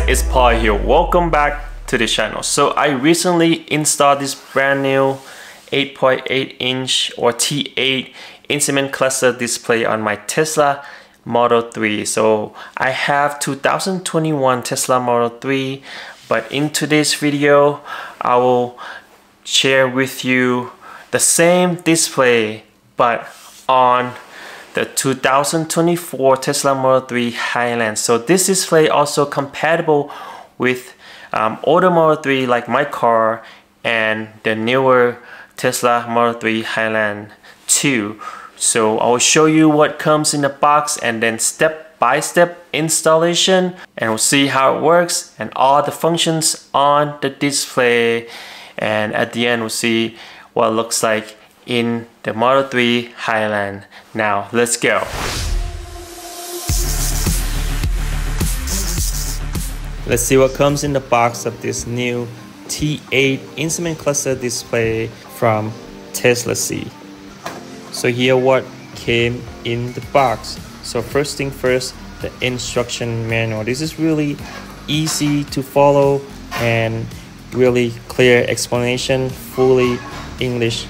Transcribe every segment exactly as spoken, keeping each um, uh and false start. guys, it's Paul here. Welcome back to the channel. So I recently installed this brand new eight point eight inch or T eight instrument cluster display on my Tesla Model three. So I have two thousand twenty-one Tesla Model three, but in today's video I will share with you the same display but on the two thousand twenty-four Tesla Model three Highland. So this display also compatible with um, older Model three like my car and the newer Tesla Model three Highland two. So I will show you what comes in the box and then step by step installation, and we'll see how it works and all the functions on the display, and at the end we'll see what it looks like in the Model three Highland. Now let's go. Let's see what comes in the box of this new T eight instrument cluster display from Tesla. C so here what came in the box. So first thing first, the instruction manual. This is really easy to follow and really clear explanation, fully English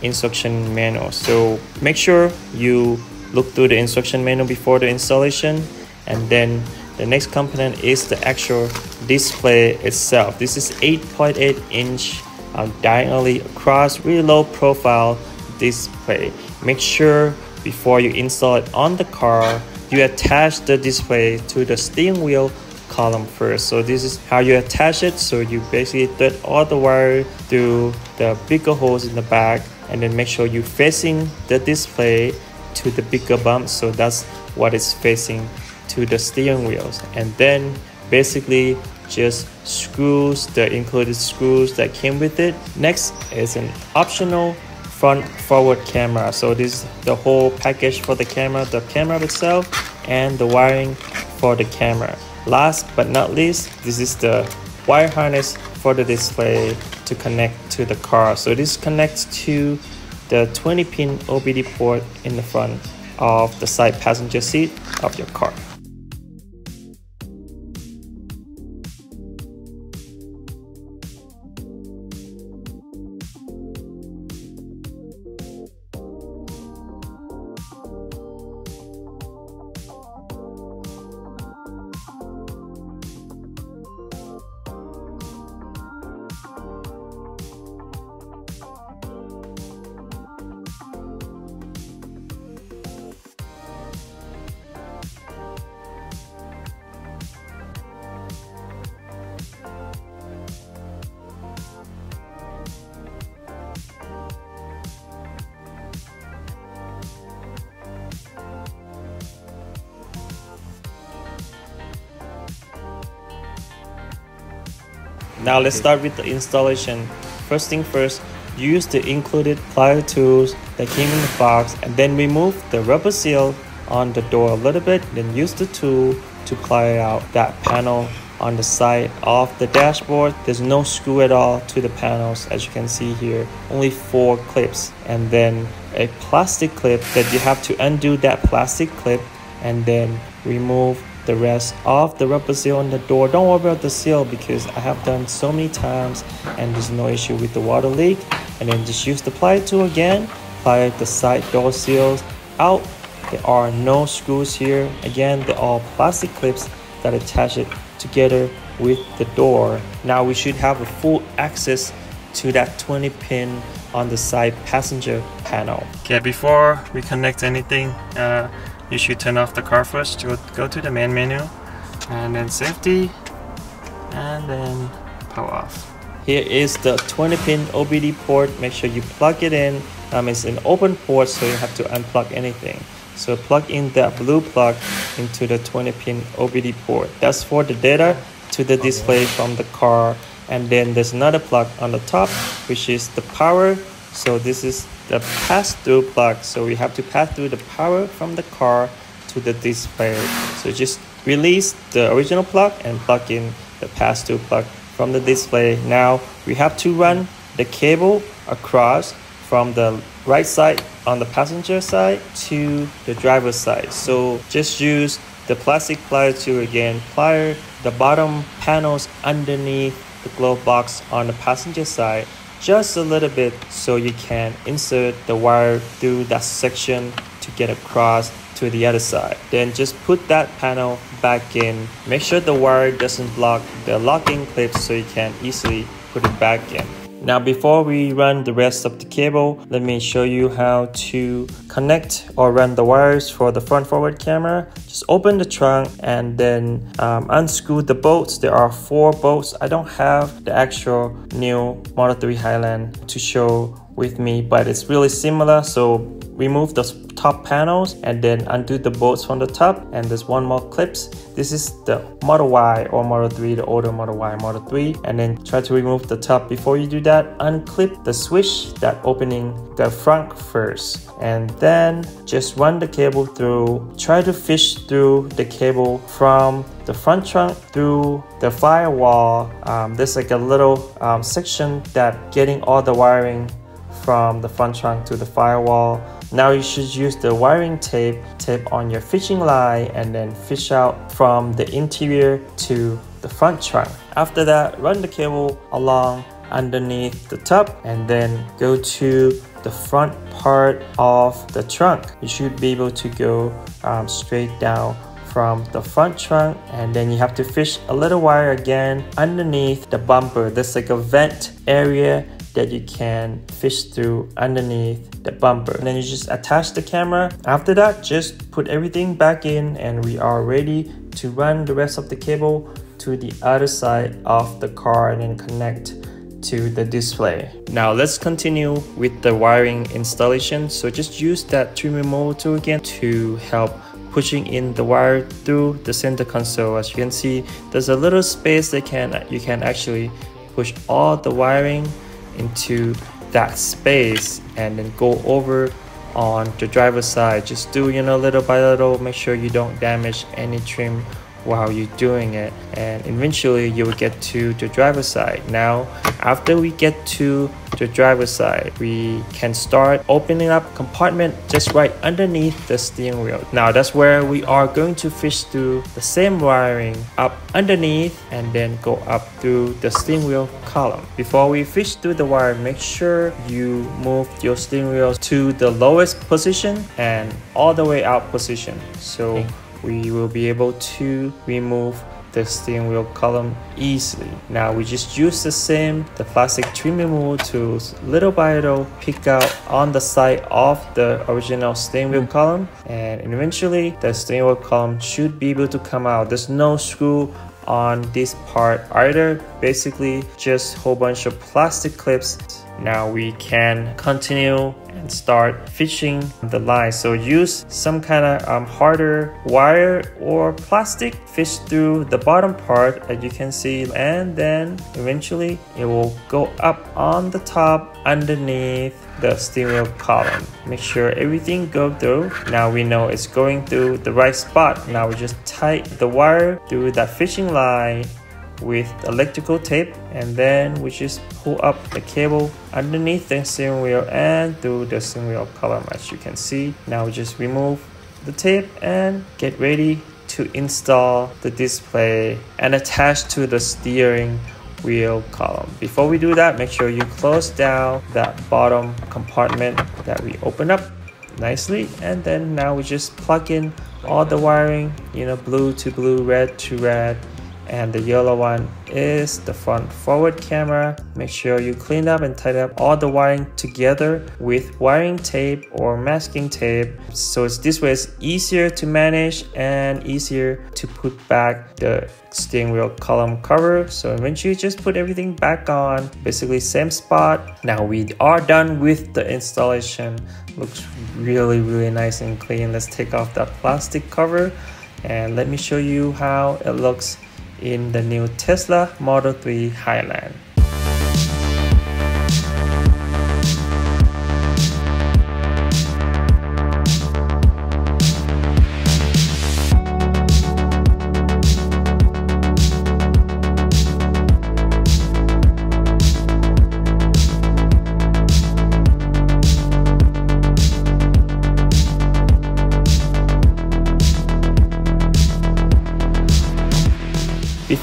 instruction manual. So make sure you look through the instruction manual before the installation. And then the next component is the actual display itself. This is eight point eight inch uh, diagonally across, really low profile display. Make sure before you install it on the car, you attach the display to the steering wheel column first. So this is how you attach it. So you basically thread all the wire through the bigger holes in the back, and then make sure you're facing the display to the bigger bump, so that's what is facing to the steering wheels. And then basically just screws, the included screws that came with it. Next is an optional front forward camera. So this is the whole package for the camera, the camera itself and the wiring for the camera. Last but not least, this is the wire harness for the display to connect to the car. So this connects to the twenty pin O B D port in the front of the side passenger seat of your car. Now let's start with the installation. First thing first, use the included plier tools that came in the box, and then remove the rubber seal on the door a little bit, then use the tool to pry out that panel on the side of the dashboard. There's no screw at all to the panels, as you can see here, only four clips, and then a plastic clip that you have to undo that plastic clip and then remove the rest of the rubber seal on the door. Don't worry about the seal because I have done so many times and there's no issue with the water leak. And then just use the plier tool again, pry the side door seals out. There are no screws here. Again, they're all plastic clips that attach it together with the door. Now we should have a full access to that twenty pin on the side passenger panel. Okay, before we connect anything, uh, you should turn off the car first. To go to the main menu, and then safety, and then power off. Here is the twenty pin O B D port. Make sure you plug it in. Um, it's an open port, so you have to unplug anything. So plug in that blue plug into the twenty pin O B D port. That's for the data to the display from the car. And then there's another plug on the top, which is the power. So this is the pass-through plug. So we have to pass through the power from the car to the display. So just release the original plug and plug in the pass-through plug from the display. Now we have to run the cable across from the right side on the passenger side to the driver's side. So just use the plastic plier tool again, plier the bottom panels underneath the glove box on the passenger side just a little bit, so you can insert the wire through that section to get across to the other side. Then just put that panel back in. Make sure the wire doesn't block the locking clip, so you can easily put it back in. Now, before we run the rest of the cable, let me show you how to connect or run the wires for the front forward camera. Just open the trunk and then um, unscrew the bolts. There are four bolts. I don't have the actual new Model three Highland to show with me, but it's really similar. So remove the top panels and then undo the bolts from the top, and there's one more clips. This is the Model Y or Model three, the older Model Y, Model three, and then try to remove the top. Before you do that, unclip the switch that opening the front first, and then just run the cable through. Try to fish through the cable from the front trunk through the firewall. Um, there's like a little um, section that getting all the wiring from the front trunk to the firewall. Now you should use the wiring tape, tape on your fishing line, and then fish out from the interior to the front trunk. After that, run the cable along underneath the top and then go to the front part of the trunk. You should be able to go um, straight down from the front trunk, and then you have to fish a little wire again underneath the bumper. There's like a vent area that you can fish through underneath the bumper, and then you just attach the camera. After that, just put everything back in, and we are ready to run the rest of the cable to the other side of the car and then connect to the display. Now let's continue with the wiring installation. So just use that trimmer motor tool again to help pushing in the wire through the center console. As you can see, there's a little space that can you can actually push all the wiring into that space and then go over on the driver's side. Just do, you know, little by little. Make sure you don't damage any trim while you're doing it, and eventually you will get to the driver's side. Now after we get to the driver's side, we can start opening up compartment just right underneath the steering wheel. Now that's where we are going to fish through the same wiring up underneath and then go up through the steering wheel column. Before we fish through the wire, make sure you move your steering wheel to the lowest position and all the way out position, so we will be able to remove the steering wheel column easily. Now we just use the same, the plastic trim removal tools, little by little, pick out on the side of the original steering wheel column, and eventually the steering wheel column should be able to come out. There's no screw on this part either, basically just a whole bunch of plastic clips. Now we can continue and start fishing the line. So use some kind of um, harder wire or plastic, fish through the bottom part as you can see, and then eventually it will go up on the top underneath the steering wheel column. Make sure everything go through. Now we know it's going through the right spot. Now we just tie the wire through that fishing line with electrical tape, and then we just pull up the cable underneath the steering wheel and through the steering wheel column as you can see. Now we just remove the tape and get ready to install the display and attach to the steering wheel column. Before we do that, make sure you close down that bottom compartment that we opened up nicely, and then now we just plug in all the wiring, you know, blue to blue, red to red, and the yellow one is the front forward camera. Make sure you clean up and tighten up all the wiring together with wiring tape or masking tape. So it's this way, it's easier to manage and easier to put back the steering wheel column cover. So eventually just put everything back on, basically same spot. Now we are done with the installation. Looks really, really nice and clean. Let's take off that plastic cover and let me show you how it looks in the new Tesla Model three Highland.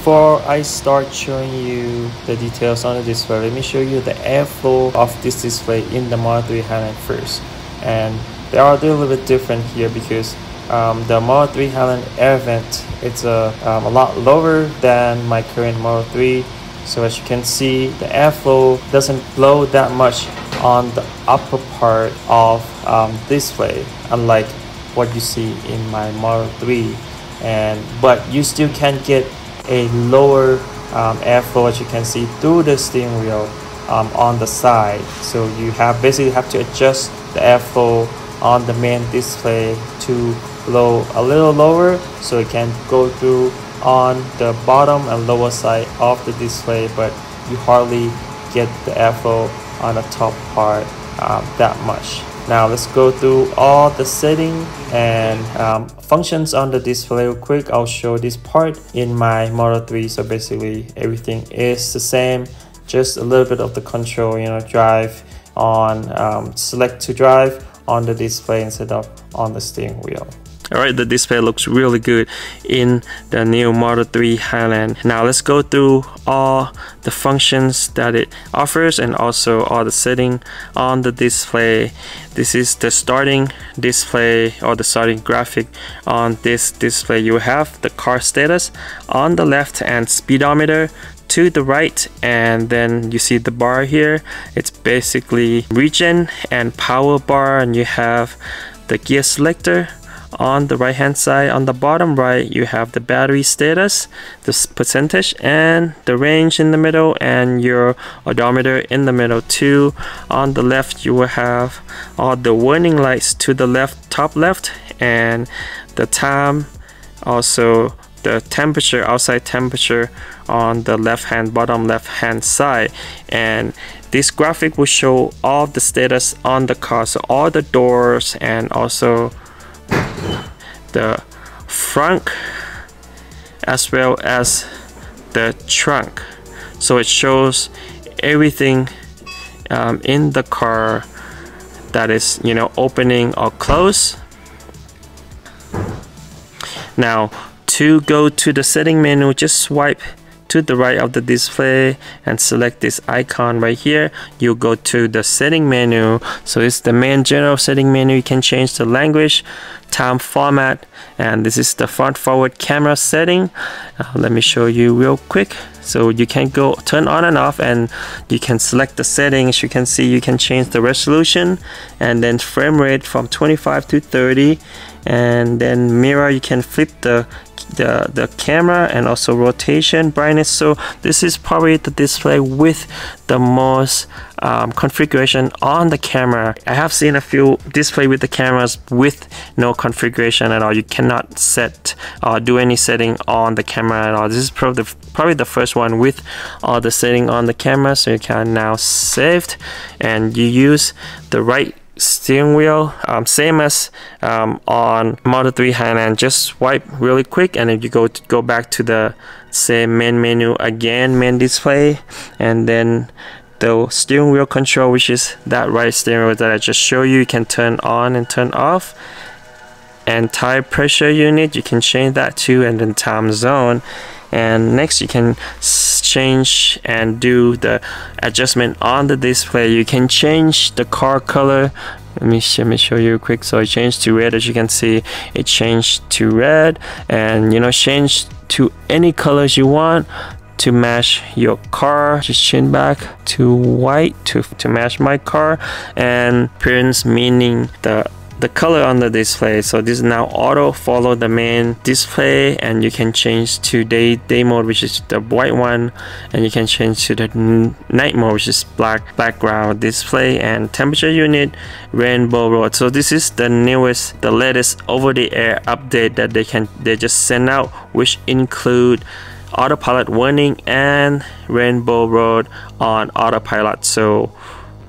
Before I start showing you the details on the display, let me show you the airflow of this display in the Model three Highland first. And they are a little bit different here because um, the Model three Highland air vent, it's a, um, a lot lower than my current Model three. So as you can see, the airflow doesn't blow that much on the upper part of um, display, unlike what you see in my Model three. And but you still can get a lower um, airflow, as you can see, through the steering wheel um, on the side. So you have basically have to adjust the airflow on the main display to blow a little lower so it can go through on the bottom and lower side of the display, but you hardly get the airflow on the top part um, that much. Now let's go through all the settings and um, functions on the display real quick. I'll show this part in my Model three. So basically everything is the same, just a little bit of the control, you know, drive on, um, select to drive on the display instead of on the steering wheel. Alright, the display looks really good in the new Model three Highland. Now let's go through all the functions that it offers and also all the settings on the display. This is the starting display or the starting graphic on this display. You have the car status on the left and speedometer to the right, and then you see the bar here. It's basically region and power bar, and you have the gear selector. On the right hand side, on the bottom right, you have the battery status, the percentage, and the range in the middle, and your odometer in the middle too. On the left, you will have all the warning lights to the left, top left, and the time, also the temperature, outside temperature, on the left hand, bottom left hand side. And this graphic will show all the status on the car, so all the doors and also the front as well as the trunk, so it shows everything um, in the car that is, you know, opening or close. Now to go to the setting menu, just swipe to the right of the display and select this icon right here. You go to the setting menu, so it's the main general setting menu. You can change the language, time format, and this is the front forward camera setting. Uh, let me show you real quick. So you can go turn on and off, and you can select the settings. You can see you can change the resolution and then frame rate from twenty-five to thirty, and then mirror, you can flip the The, the camera and also rotation, brightness. So this is probably the display with the most um, configuration on the camera. I have seen a few display with the cameras with no configuration at all. You cannot set or uh, do any setting on the camera at all. This is probably the, probably the first one with all the setting on the camera. So you can now save it, and you use the right steering wheel, um, same as um, on Model three Highland. Just swipe really quick, and if you go to, go back to the same main menu again, main display, and then the steering wheel control, which is that right steering wheel that I just showed you, you can turn on and turn off. And tire pressure unit, you can change that too, and then time zone. And next, you can change and do the adjustment on the display. You can change the car color. Let me, let me show you real quick. So I changed to red. As you can see, it changed to red, and you know, change to any colors you want to match your car. Just change back to white to, to match my car. And appearance, meaning the the color on the display. So this is now auto, follow the main display, and you can change to day day mode, which is the white one, and you can change to the night mode, which is black background display. And temperature unit, Rainbow Road. So this is the newest, the latest over-the-air update that they can they just send out, which include autopilot warning and Rainbow Road on autopilot. So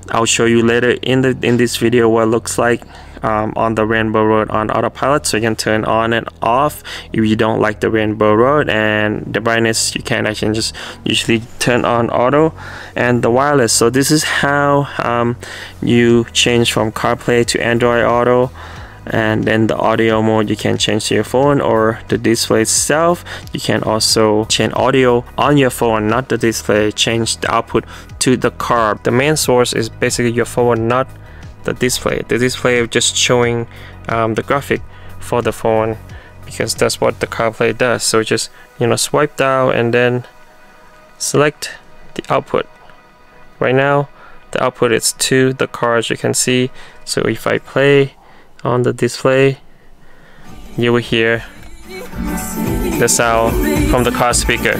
I'll show you later in the in this video what it looks like Um, on the Rainbow Road on autopilot. So you can turn on and off if you don't like the Rainbow Road. And the brightness, you can actually just usually turn on auto. And the wireless, so this is how um, you change from CarPlay to Android Auto and then the audio mode you can change to your phone or the display itself. You can also change audio on your phone, not the display, change the output to the car. The main source is basically your phone, not the display. The display just showing um, the graphic for the phone, because that's what the CarPlay does. So just, you know, swipe down and then select the output. Right now the output is to the car, as you can see. So if I play on the display, you will hear the sound from the car speaker.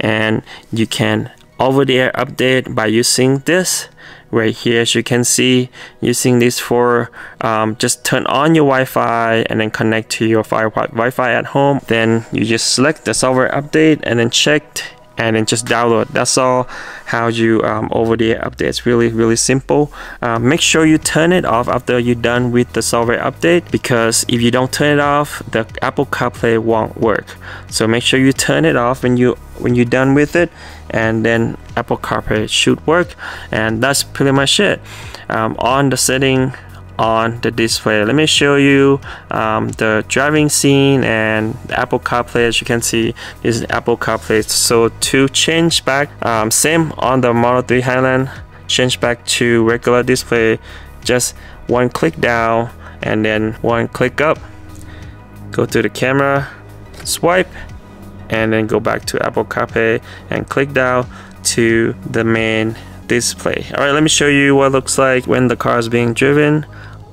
And you can over the air update by using this right here, as you can see, using this for um, just turn on your Wi-Fi and then connect to your Wi-Fi at home. Then you just select the software update and then check and then just download. That's all how you um, over the air update. It's really, really simple. Uh, make sure you turn it off after you're done with the software update, because if you don't turn it off, the Apple CarPlay won't work. So make sure you turn it off when you when you're done with it, and then Apple CarPlay should work. And that's pretty much it um, on the setting on the display. Let me show you um, the driving scene and Apple CarPlay. As you can see, this is Apple CarPlay. So to change back, um, same on the Model three Highland, change back to regular display, just one click down and then one click up, go to the camera, swipe, and then go back to Apple CarPlay and click down to the main display. Alright, let me show you what it looks like when the car is being driven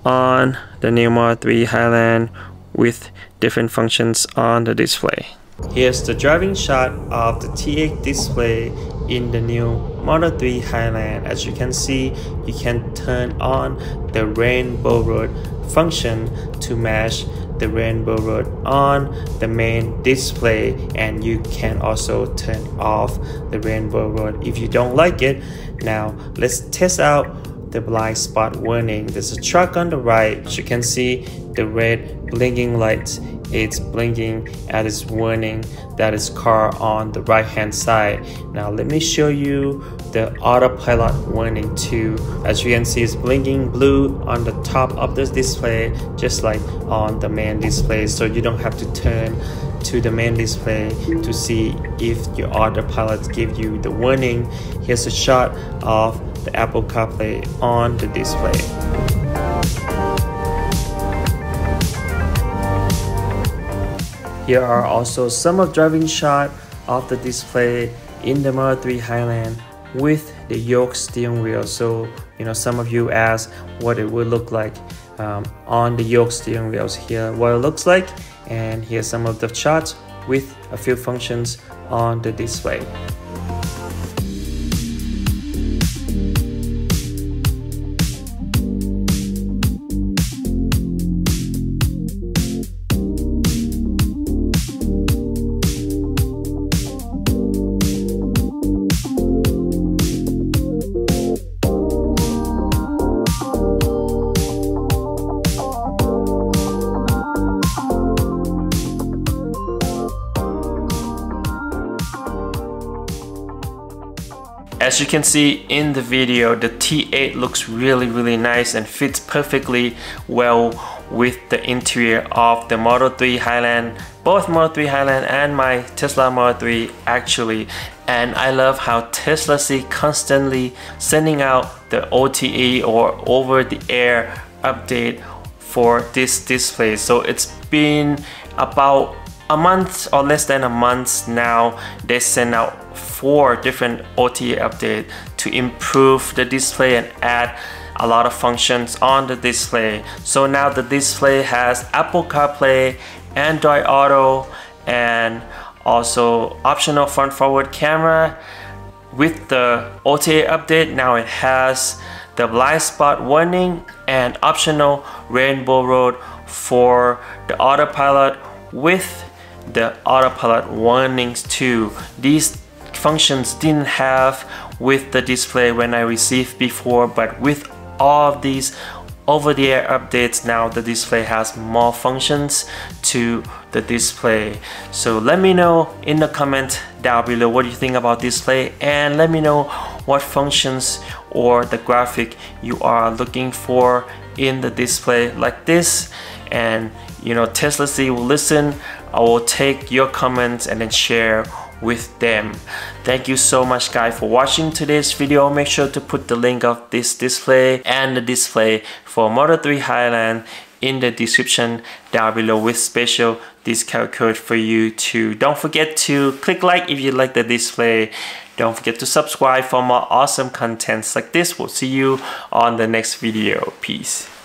on the new Model three Highland with different functions on the display. Here's the driving shot of the T eight display in the new Model three Highland. As you can see, you can turn on the Rainbow Road function to match the Rainbow Road on the main display, and you can also turn off the Rainbow Road if you don't like it. Now let's test out the blind spot warning. There's a truck on the right. As you can see, the red blinking lights, it's blinking at its warning that is car on the right hand side. Now let me show you the autopilot warning too. As you can see, it's blinking blue on the top of this display, just like on the main display. So you don't have to turn to the main display to see if your autopilot gives you the warning. Here's a shot of the Apple CarPlay on the display. Here are also some of driving shots of the display in the Model three Highland with the yoke steering wheel. So, you know, some of you asked what it would look like um, on the yoke steering wheels. Here what it looks like, and here's some of the shots with a few functions on the display. As you can see in the video, the T eight looks really, really nice and fits perfectly well with the interior of the Model three Highland. Both Model three Highland and my Tesla Model three actually. And I love how Tesla is constantly sending out the O T A or over the air update for this display. So it's been about a month or less than a month now. They send out four different O T A updates to improve the display and add a lot of functions on the display. So now the display has Apple CarPlay, Android Auto, and also optional front forward camera. With the O T A update, now it has the blind spot warning and optional Rainbow Road for the autopilot with the autopilot warnings too. These functions didn't have with the display when I received before, but with all of these over-the-air updates, now the display has more functions to the display. So let me know in the comment down below what you think about display, and let me know what functions or the graphic you are looking for in the display like this. And you know, Tesla C will listen. I will take your comments and then share with them. Thank you so much guys for watching today's video. Make sure to put the link of this display and the display for Model three Highland in the description down below with special discount code for you too. Don't forget to click like if you like the display. Don't forget to subscribe for more awesome contents like this. We'll see you on the next video. Peace.